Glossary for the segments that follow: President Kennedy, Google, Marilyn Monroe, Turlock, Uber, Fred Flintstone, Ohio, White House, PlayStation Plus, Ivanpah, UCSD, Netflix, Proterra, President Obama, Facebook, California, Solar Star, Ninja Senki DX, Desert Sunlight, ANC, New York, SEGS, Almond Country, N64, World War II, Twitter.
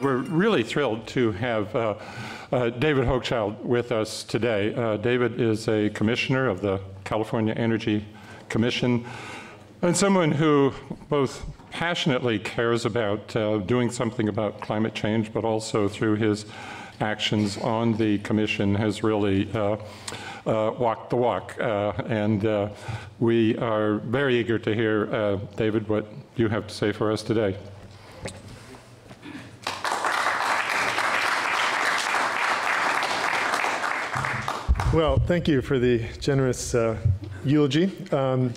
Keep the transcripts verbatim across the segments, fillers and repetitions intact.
We're really thrilled to have uh, uh, David Hochschild with us today. Uh, David is a commissioner of the California Energy Commission and someone who both passionately cares about uh, doing something about climate change, but also through his actions on the commission has really uh, uh, walked the walk. Uh, and uh, we are very eager to hear, uh, David, what you have to say for us today. Well, thank you for the generous uh, eulogy. Um,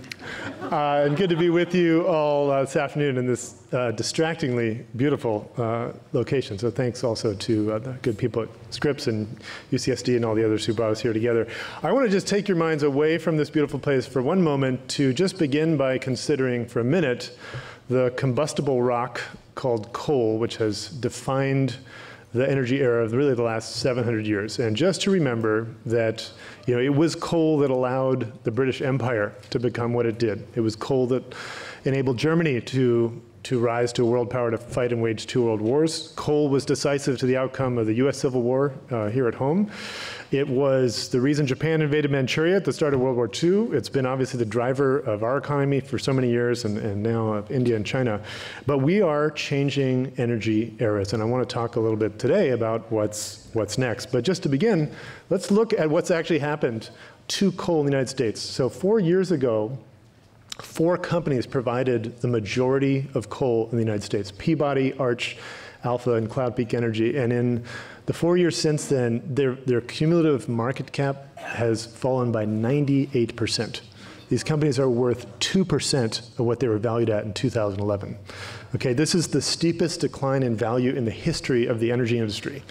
uh, and good to be with you all uh, this afternoon in this uh, distractingly beautiful uh, location. So thanks also to uh, the good people at Scripps and U C S D and all the others who brought us here together. I want to just take your minds away from this beautiful place for one moment to just begin by considering for a minute the combustible rock called coal, which has defined the energy era of really the last seven hundred years. And just to remember that, you know, it was coal that allowed the British Empire to become what it did. It was coal that enabled Germany to, to rise to a world power, to fight and wage two world wars. Coal was decisive to the outcome of the U S Civil War uh, here at home. It was the reason Japan invaded Manchuria at the start of World War Two. It's been obviously the driver of our economy for so many years, and, and now of India and China. But we are changing energy eras, and I want to talk a little bit today about what's, what's next. But just to begin, let's look at what's actually happened to coal in the United States. So four years ago, four companies provided the majority of coal in the United States: Peabody, Arch, Alpha, and Cloud Peak Energy. And in the four years since then, their, their cumulative market cap has fallen by ninety-eight percent. These companies are worth two percent of what they were valued at in two thousand eleven. Okay, this is the steepest decline in value in the history of the energy industry.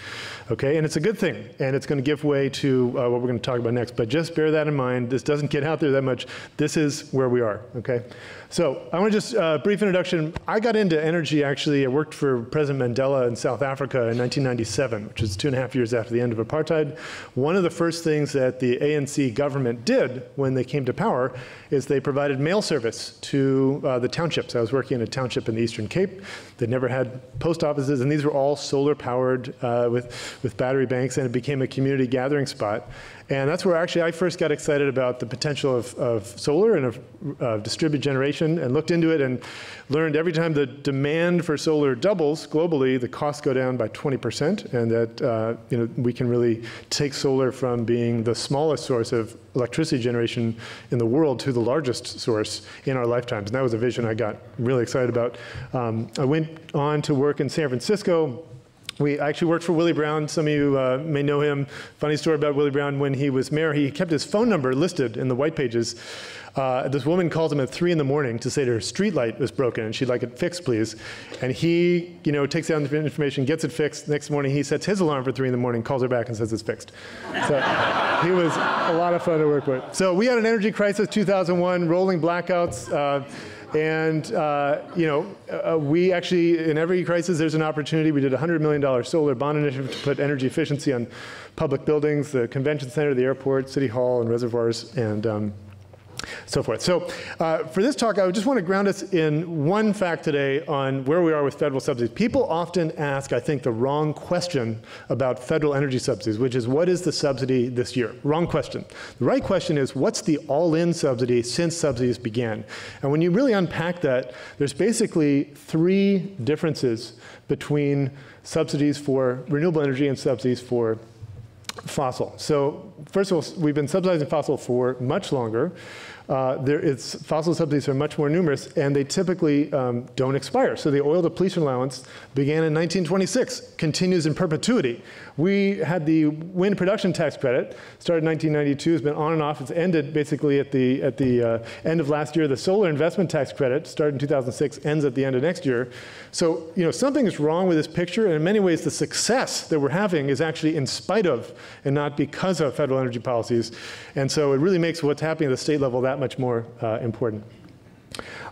Okay, and it's a good thing, and it's going to give way to uh, what we're going to talk about next. But just bear that in mind. This doesn't get out there that much. This is where we are. Okay, so I want to just a uh, brief introduction. I got into energy actually. I worked for President Mandela in South Africa in nineteen ninety-seven, which is two and a half years after the end of apartheid. One of the first things that the A N C government did when they came to power is they provided mail service to uh, the townships. I was working in a township in the Eastern Cape that never had post offices, and these were all solar powered uh, with, with battery banks, and it became a community gathering spot. And that's where actually I first got excited about the potential of, of solar and of, of distributed generation, and looked into it and learned every time the demand for solar doubles globally, the costs go down by twenty percent, and that uh, you know, we can really take solar from being the smallest source of electricity generation in the world to the largest source in our lifetimes. And that was a vision I got really excited about. Um, I went on to work in San Francisco. We actually worked for Willie Brown. Some of you uh, may know him. Funny story about Willie Brown: when he was mayor, he kept his phone number listed in the white pages. Uh, this woman called him at three in the morning to say that her street light was broken and she'd like it fixed, please. And he, you know, takes down the information, gets it fixed. Next morning, he sets his alarm for three in the morning, calls her back, and says it's fixed. So he was a lot of fun to work with. So we had an energy crisis, two thousand one, rolling blackouts. Uh, And, uh, you know, uh, we actually, in every crisis, there's an opportunity. We did a one hundred million dollar solar bond initiative to put energy efficiency on public buildings, the convention center, the airport, city hall, and reservoirs, and um, so forth. So uh, for this talk, I just want to ground us in one fact today on where we are with federal subsidies. People often ask, I think, the wrong question about federal energy subsidies, which is, what is the subsidy this year? Wrong question. The right question is, what's the all-in subsidy since subsidies began? And when you really unpack that, there's basically three differences between subsidies for renewable energy and subsidies for fossil. So first of all, we've been subsidizing fossil for much longer. uh, there is, fossil subsidies are much more numerous, and they typically um, don't expire. So the oil depletion allowance began in nineteen twenty-six, continues in perpetuity. We had the wind production tax credit, started in nineteen ninety-two, has been on and off. It's ended basically at the, at the uh, end of last year. The solar investment tax credit started in two thousand six, ends at the end of next year. So you know, something is wrong with this picture, and in many ways the success that we're having is actually in spite of and not because of federal energy policies. And so it really makes what's happening at the state level that much more uh, important.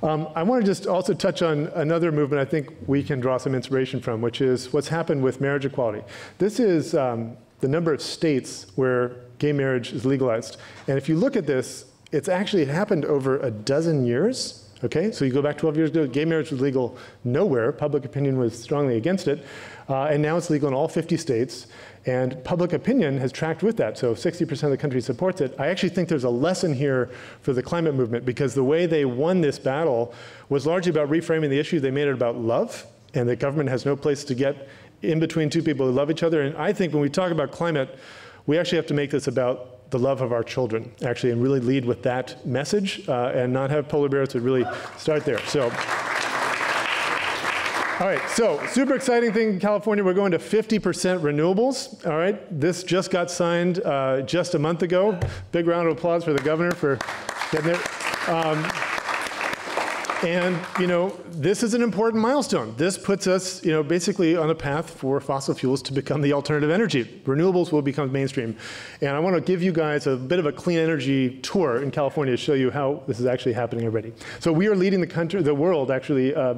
Um, I want to just also touch on another movement I think we can draw some inspiration from, which is what's happened with marriage equality. This is um, the number of states where gay marriage is legalized. And if you look at this, it's actually happened over a dozen years. Okay, so you go back twelve years ago, gay marriage was legal nowhere. Public opinion was strongly against it. Uh, and now it's legal in all fifty states. And public opinion has tracked with that. So sixty percent of the country supports it. I actually think there's a lesson here for the climate movement, because the way they won this battle was largely about reframing the issue. They made it about love, and the government has no place to get in between two people who love each other. And I think when we talk about climate, we actually have to make this about the love of our children, actually, and really lead with that message uh, and not have polar bears, but really start there. So, all right, so super exciting thing in California. We're going to fifty percent renewables, all right? This just got signed uh, just a month ago. Big round of applause for the governor for getting it. Um, And, you know, this is an important milestone. This puts us, you know, basically on a path for fossil fuels to become the alternative energy. Renewables will become mainstream. And I want to give you guys a bit of a clean energy tour in California to show you how this is actually happening already. So we are leading the country, the world, actually, uh,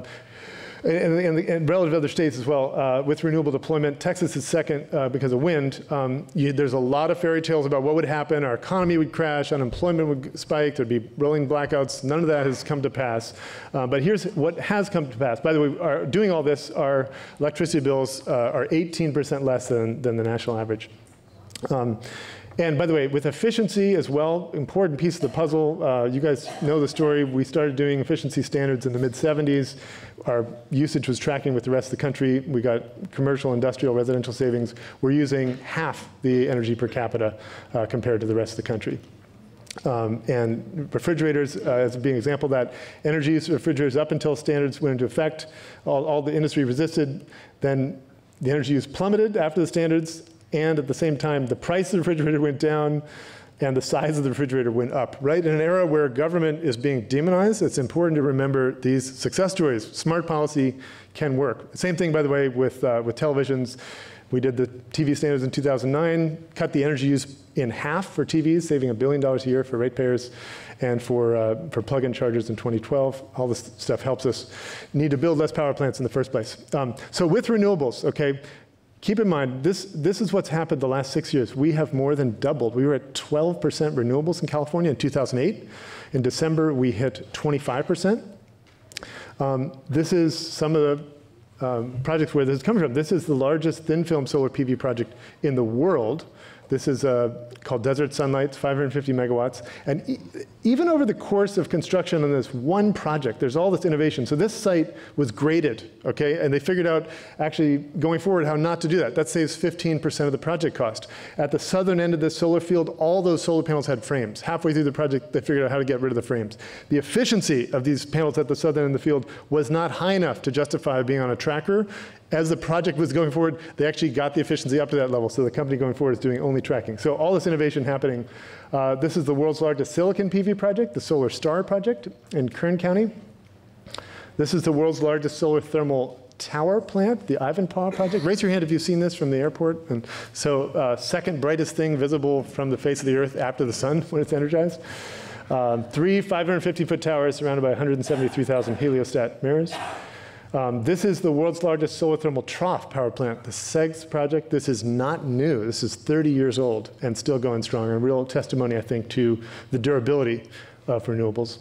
and, and, and relative to other states as well, uh, with renewable deployment. Texas is second uh, because of wind. Um, you, there's a lot of fairy tales about what would happen. Our economy would crash, unemployment would spike, there'd be rolling blackouts. None of that has come to pass. Uh, but here's what has come to pass. By the way, our, doing all this, our electricity bills uh, are eighteen percent less than, than the national average. Um, And by the way, with efficiency as well, important piece of the puzzle. Uh, you guys know the story. We started doing efficiency standards in the mid seventies. Our usage was tracking with the rest of the country. We got commercial, industrial, residential savings. We're using half the energy per capita uh, compared to the rest of the country. Um, and refrigerators, uh, as being an example of that, energy use refrigerators up until standards went into effect. All, all the industry resisted. Then the energy use plummeted after the standards. And at the same time, the price of the refrigerator went down and the size of the refrigerator went up, right? In an era where government is being demonized, it's important to remember these success stories. Smart policy can work. Same thing, by the way, with, uh, with televisions. We did the T V standards in two thousand nine, cut the energy use in half for T Vs, saving a billion dollars a year for ratepayers, and for, uh, for plug-in chargers in twenty twelve. All this stuff helps us. Need to build less power plants in the first place. Um, so with renewables, okay? Keep in mind, this, this is what's happened the last six years. We have more than doubled. We were at twelve percent renewables in California in two thousand eight. In December, we hit twenty-five percent. Um, this is some of the um, projects where this is coming from. This is the largest thin-film solar P V project in the world. This is uh, called Desert Sunlight, five hundred fifty megawatts. And e even over the course of construction on this one project, there's all this innovation. So this site was graded, okay? And they figured out actually going forward how not to do that. That saves fifteen percent of the project cost. At the southern end of this solar field, all those solar panels had frames. Halfway through the project, they figured out how to get rid of the frames. The efficiency of these panels at the southern end of the field was not high enough to justify being on a tracker. As the project was going forward, they actually got the efficiency up to that level. So the company going forward is doing only tracking. So all this innovation happening. Uh, this is the world's largest silicon P V project, the Solar Star project in Kern County. This is the world's largest solar thermal tower plant, the Ivanpah project. Raise your hand if you've seen this from the airport. And so uh, second brightest thing visible from the face of the earth after the sun when it's energized. Um, three five hundred fifty foot towers surrounded by one hundred seventy-three thousand heliostat mirrors. Um, this is the world's largest solar thermal trough power plant, the S E G S project. This is not new. This is thirty years old and still going strong, and real testimony, I think, to the durability of renewables.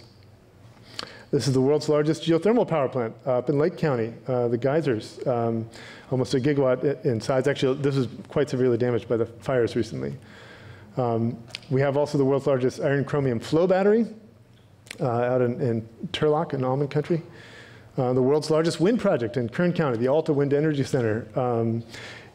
This is the world's largest geothermal power plant up in Lake County, uh, the geysers, um, almost a gigawatt in size. Actually, this was quite severely damaged by the fires recently. Um, we have also the world's largest iron chromium flow battery uh, out in, in Turlock in almond country. Uh, the world's largest wind project in Kern County, the Alta Wind Energy Center. Um,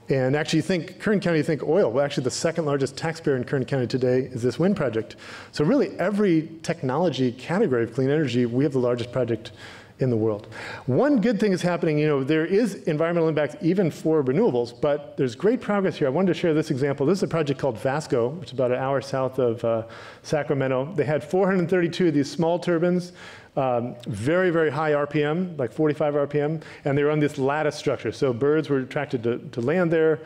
And actually think, Kern County, think oil. Well, actually the second largest taxpayer in Kern County today is this wind project. So really every technology category of clean energy, we have the largest project in the world. One good thing is happening, you know, there is environmental impacts even for renewables, but there's great progress here. I wanted to share this example. This is a project called Vasco, which is about an hour south of uh, Sacramento. They had four hundred thirty-two of these small turbines, um, very, very high R P M, like forty-five R P M, and they were on this lattice structure. So birds were attracted to, to land there.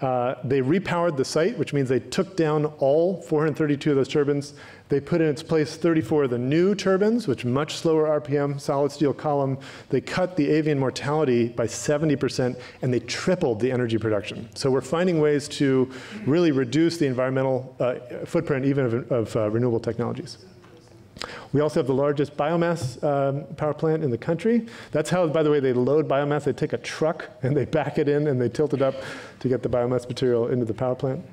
Uh, they repowered the site, which means they took down all four hundred thirty-two of those turbines. They put in its place thirty-four of the new turbines, which much slower R P M, solid steel column. They cut the avian mortality by seventy percent, and they tripled the energy production. So we're finding ways to really reduce the environmental uh, footprint even of, of uh, renewable technologies. We also have the largest biomass um, power plant in the country. That's how, by the way, they load biomass. They take a truck and they back it in and they tilt it up to get the biomass material into the power plant.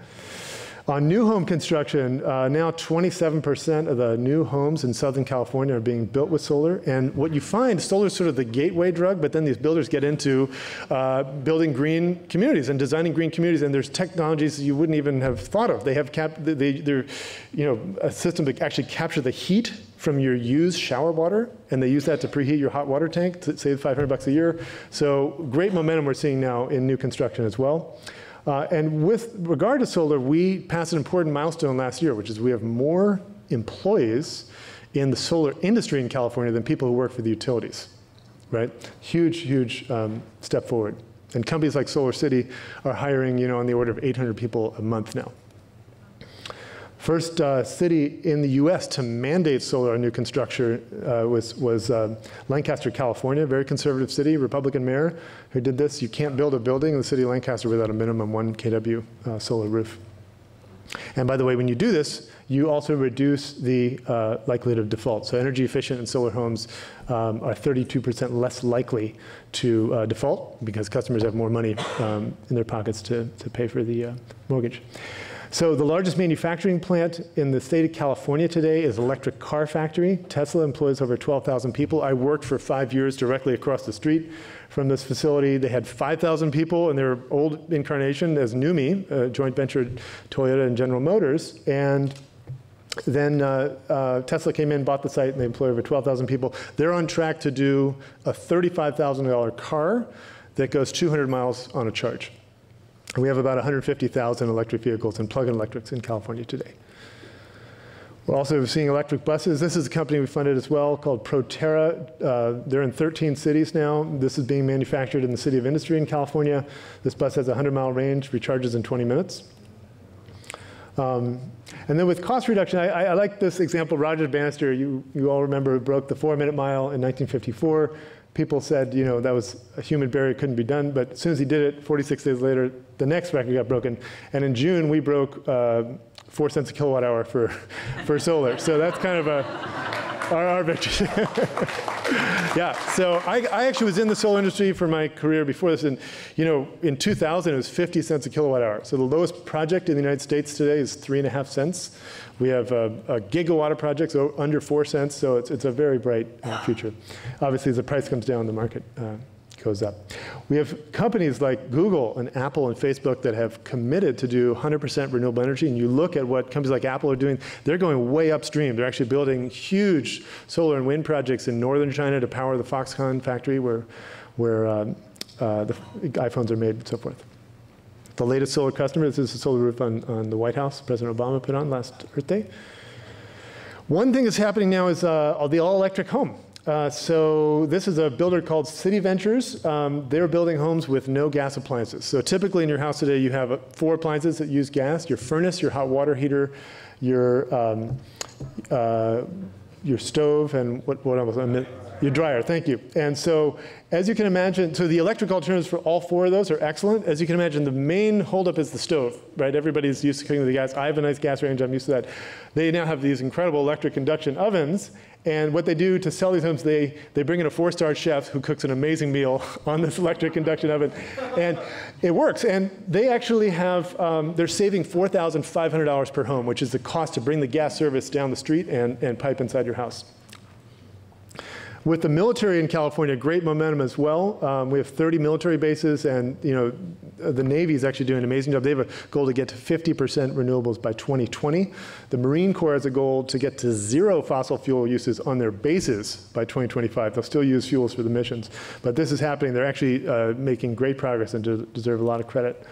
On new home construction, uh, now twenty-seven percent of the new homes in Southern California are being built with solar. And what you find, solar is sort of the gateway drug, but then these builders get into uh, building green communities and designing green communities. And there's technologies you wouldn't even have thought of. They have cap they, they're, you know, a system that actually capture the heat from your used shower water, and they use that to preheat your hot water tank to save five hundred bucks a year. So great momentum we're seeing now in new construction as well. Uh, and with regard to solar, we passed an important milestone last year, which is we have more employees in the solar industry in California than people who work for the utilities, right? Huge, huge um, step forward. And companies like Solar City are hiring, you know, on the order of eight hundred people a month now. First uh, city in the U S to mandate solar on new construction uh, was, was uh, Lancaster, California, a very conservative city, Republican mayor who did this. You can't build a building in the city of Lancaster without a minimum one K W uh, solar roof. And by the way, when you do this, you also reduce the uh, likelihood of default. So energy efficient and solar homes um, are thirty-two percent less likely to uh, default because customers have more money um, in their pockets to, to pay for the uh, mortgage. So the largest manufacturing plant in the state of California today is an electric car factory. Tesla employs over twelve thousand people. I worked for five years directly across the street from this facility. They had five thousand people in their old incarnation as NUMMI, a joint venture Toyota and General Motors. And then uh, uh, Tesla came in, bought the site, and they employ over twelve thousand people. They're on track to do a thirty-five thousand dollar car that goes two hundred miles on a charge. We have about one hundred fifty thousand electric vehicles and plug-in electrics in California today. We're also seeing electric buses. This is a company we funded as well called Proterra. Uh, they're in thirteen cities now. This is being manufactured in the City of Industry in California. This bus has a hundred mile range, recharges in twenty minutes. Um, and then with cost reduction, I, I, I like this example. Roger Bannister, you, you all remember, who broke the four-minute mile in nineteen fifty-four. People said, you know, that was a human barrier, couldn't be done. But as soon as he did it, forty-six days later, the next record got broken. And in June, we broke uh, four cents a kilowatt hour for, for solar. So that's kind of a, our, our victory. Yeah, so I, I actually was in the solar industry for my career before this. And, you know, in two thousand, it was fifty cents a kilowatt hour. So the lowest project in the United States today is three and a half cents. We have a, a gigawatt of projects, so under four cents, so it's, it's a very bright uh, future. Obviously, as the price comes down, the market uh, goes up. We have companies like Google and Apple and Facebook that have committed to do one hundred percent renewable energy, and you look at what companies like Apple are doing, they're going way upstream. They're actually building huge solar and wind projects in northern China to power the Foxconn factory where, where um, uh, the iPhones are made and so forth. The latest solar customer, this is the solar roof on, on the White House President Obama put on last Earth Day. One thing that's happening now is uh, the all-electric home. Uh, so this is a builder called City Ventures. Um, they're building homes with no gas appliances. So typically in your house today, you have four appliances that use gas: your furnace, your hot water heater, your, um, uh, your stove, and what, what else? I meant, your dryer, thank you. And so, as you can imagine, so the electric alternatives for all four of those are excellent. As you can imagine, the main holdup is the stove, right? Everybody's used to cooking with the gas. I have a nice gas range, I'm used to that. They now have these incredible electric induction ovens, and what they do to sell these homes, they, they bring in a four-star chef who cooks an amazing meal on this electric induction oven, and it works. And they actually have, um, they're saving four thousand five hundred dollars per home, which is the cost to bring the gas service down the street and, and pipe inside your house. With the military in California, great momentum as well. Um, we have thirty military bases, and you know, the Navy is actually doing an amazing job. They have a goal to get to fifty percent renewables by twenty twenty. The Marine Corps has a goal to get to zero fossil fuel uses on their bases by twenty twenty-five. They'll still use fuels for the missions, but this is happening. They're actually uh, making great progress and de- deserve a lot of credit.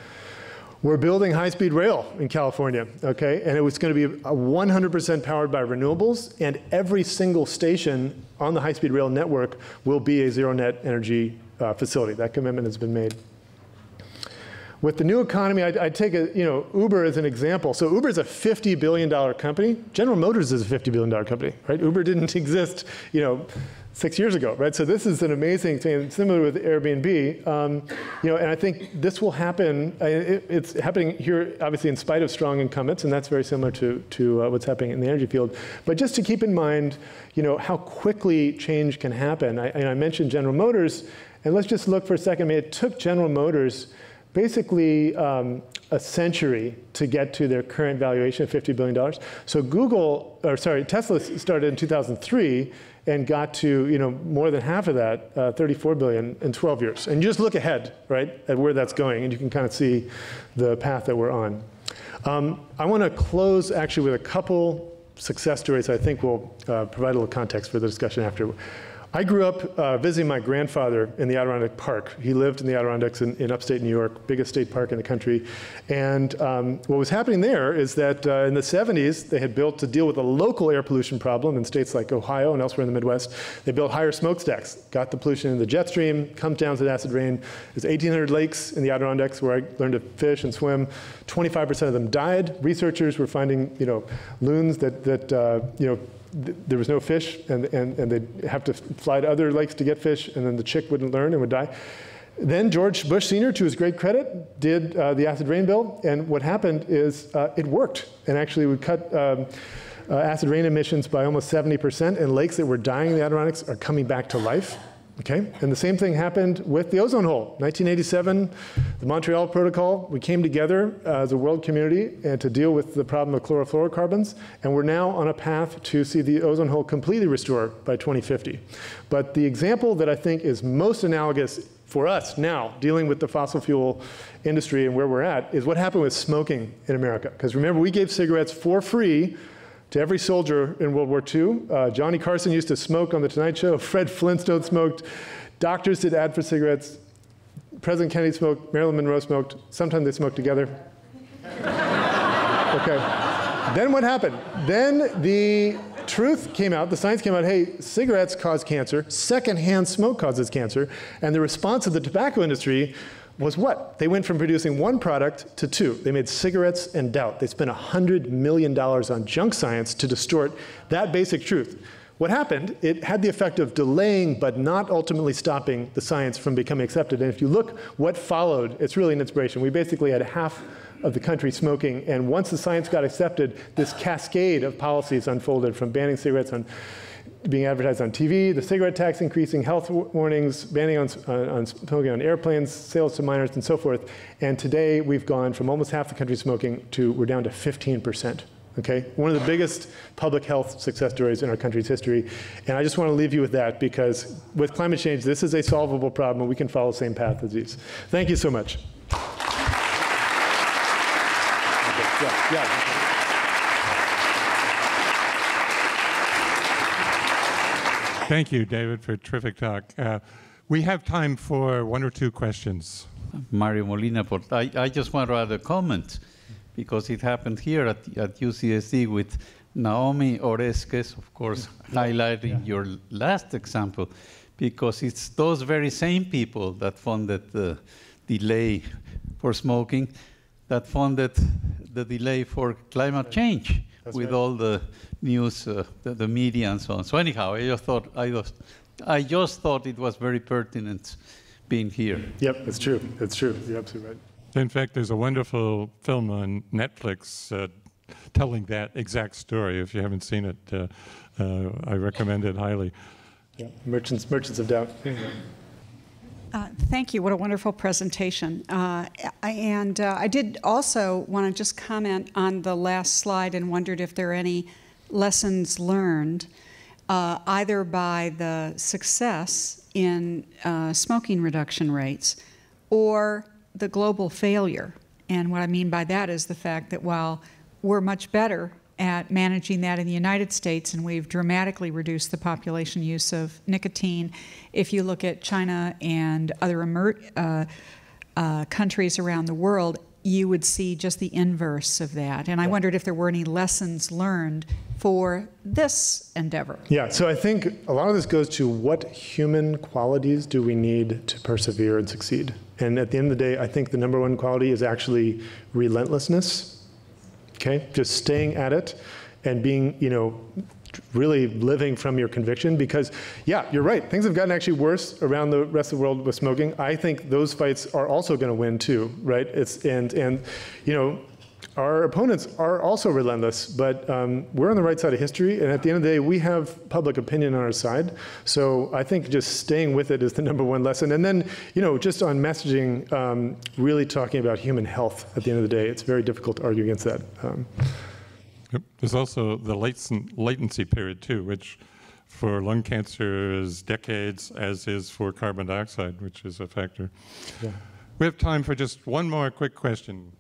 We're building high-speed rail in California, okay? And it was going to be one hundred percent powered by renewables, and every single station on the high-speed rail network will be a zero-net energy uh, facility. That commitment has been made. With the new economy, I, I take a, you know, Uber as an example. So Uber is a fifty billion dollar company. General Motors is a fifty billion dollar company, right? Uber didn't exist, you know, six years ago, right? So this is an amazing thing, similar with Airbnb. Um, you know, and I think this will happen. It, it's happening here, obviously, in spite of strong incumbents, and that's very similar to, to uh, what's happening in the energy field. But just to keep in mind, you know, how quickly change can happen. I, and I mentioned General Motors, and let's just look for a second. I mean, it took General Motors basically um, a century to get to their current valuation of fifty billion dollars. So Google, or sorry, Tesla started in two thousand three and got to, you know, more than half of that, uh, thirty-four billion in twelve years. And you just look ahead, right, at where that's going, and you can kind of see the path that we're on. Um, I want to close actually with a couple success stories I think will uh, provide a little context for the discussion after. I grew up uh, visiting my grandfather in the Adirondack Park. He lived in the Adirondacks in, in upstate New York, biggest state park in the country. And um, what was happening there is that uh, in the seventies, they had built to deal with a local air pollution problem in states like Ohio and elsewhere in the Midwest. They built higher smokestacks, got the pollution in the jet stream, comes down with acid rain. There's eighteen hundred lakes in the Adirondacks where I learned to fish and swim. twenty-five percent of them died. Researchers were finding, you know, loons that, that uh, you know, there was no fish, and, and, and they'd have to fly to other lakes to get fish, and then the chick wouldn't learn and would die. Then George Bush Senior, to his great credit, did uh, the acid rain bill, and what happened is uh, it worked. And actually we cut um, uh, acid rain emissions by almost seventy percent, and lakes that were dying in the Adirondacks are coming back to life. Okay, and the same thing happened with the ozone hole. nineteen eighty-seven, the Montreal Protocol, we came together uh, as a world community and to deal with the problem of chlorofluorocarbons, and we're now on a path to see the ozone hole completely restored by twenty fifty. But the example that I think is most analogous for us now, dealing with the fossil fuel industry and where we're at, is what happened with smoking in America. Because remember, we gave cigarettes for free to every soldier in World War Two. Uh, Johnny Carson used to smoke on The Tonight Show. Fred Flintstone smoked. Doctors did ad for cigarettes. President Kennedy smoked. Marilyn Monroe smoked. Sometimes they smoked together. Okay. Then what happened? Then the truth came out, the science came out, hey, cigarettes cause cancer. Secondhand smoke causes cancer. And the response of the tobacco industry was what? They went from producing one product to two. They made cigarettes and doubt. They spent one hundred million dollars on junk science to distort that basic truth. What happened, it had the effect of delaying but not ultimately stopping the science from becoming accepted. And if you look what followed, it's really an inspiration. We basically had half of the country smoking, and once the science got accepted, this cascade of policies unfolded from banning cigarettes on being advertised on T V, the cigarette tax increasing, health warnings, banning on, on, on smoking on airplanes, sales to minors, and so forth. And today we've gone from almost half the country smoking to, we're down to fifteen percent, okay? One of the biggest public health success stories in our country's history. And I just want to leave you with that, because with climate change, this is a solvable problem, and we can follow the same path as these. Thank you so much. Okay, yeah, yeah. Thank you, David, for a terrific talk. Uh, we have time for one or two questions. Mario Molina, I, I just want to add a comment, because it happened here at, at U C S D with Naomi Oreskes, of course, yeah. highlighting yeah. your last example, because it's those very same people that funded the delay for smoking, that funded the delay for climate change. That's with right. all the news, uh, the, the media, and so on. So anyhow, I just thought I just, I just thought it was very pertinent being here. Yep, it's true. It's true. You're absolutely right. In fact, there's a wonderful film on Netflix uh, telling that exact story. If you haven't seen it, uh, uh, I recommend it highly. Yeah, Merchants, Merchants of Doubt. Uh, thank you. What a wonderful presentation. Uh, I, and uh, I did also want to just comment on the last slide and wondered if there are any lessons learned. uh, either by the success in uh, smoking reduction rates or the global failure. And what I mean by that is the fact that while we're much better at managing that in the United States, and we've dramatically reduced the population use of nicotine, if you look at China and other emer uh, uh, countries around the world, you would see just the inverse of that. And I wondered if there were any lessons learned for this endeavor. Yeah, so I think a lot of this goes to what human qualities do we need to persevere and succeed? And at the end of the day, I think the number one quality is actually relentlessness, okay? Just staying at it and being, you know, really living from your conviction, because, yeah, you're right. Things have gotten actually worse around the rest of the world with smoking. I think those fights are also going to win too, right? It's and and you know, our opponents are also relentless, but um, we're on the right side of history, and at the end of the day, we have public opinion on our side. So I think just staying with it is the number one lesson. And then, you know, just on messaging, um, really talking about human health at the end of the day, it's very difficult to argue against that. Um, There's also the latency period too, which for lung cancer is decades, as is for carbon dioxide, which is a factor. Yeah. We have time for just one more quick question.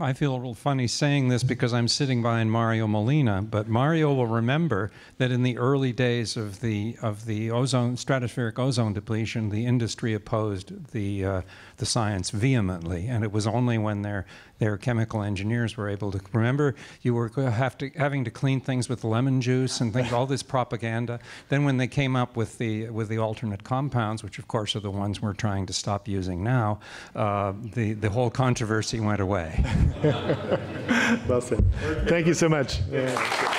I feel a little funny saying this because I'm sitting behind Mario Molina, but Mario will remember that in the early days of the of the ozone, stratospheric ozone depletion, the industry opposed the uh, the science vehemently, and it was only when their their chemical engineers were able to remember you were have to having to clean things with lemon juice and things, all this propaganda. Then when they came up with the with the alternate compounds, which of course are the ones we're trying to stop using now, uh, the the whole controversy went away. Well said. Thank you so much. Yeah.